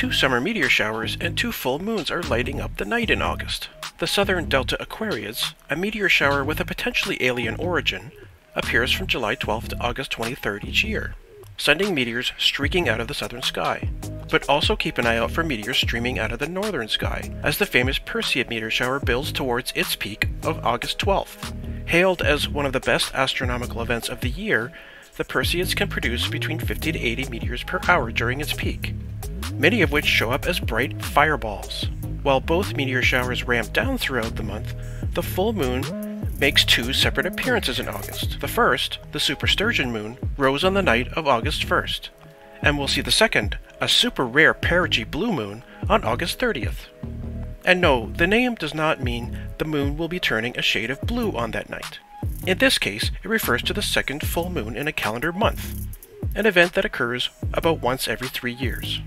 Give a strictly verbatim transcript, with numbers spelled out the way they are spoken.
two summer meteor showers and two full moons are lighting up the night in August. The Southern Delta Aquariids, a meteor shower with a potentially alien origin, appears from July twelfth to August twenty-third each year, sending meteors streaking out of the southern sky. But also keep an eye out for meteors streaming out of the northern sky, as the famous Perseids meteor shower builds towards its peak of August twelfth. Hailed as one of the best astronomical events of the year, the Perseids can produce between fifty to eighty meteors per hour during its peak, many of which show up as bright fireballs. While both meteor showers ramp down throughout the month, the full moon makes two separate appearances in August. The first, the Super Sturgeon moon, rose on the night of August first, and we'll see the second, a super rare perigee blue moon, on August thirtieth. And no, the name does not mean the moon will be turning a shade of blue on that night. In this case, it refers to the second full moon in a calendar month, an event that occurs about once every three years.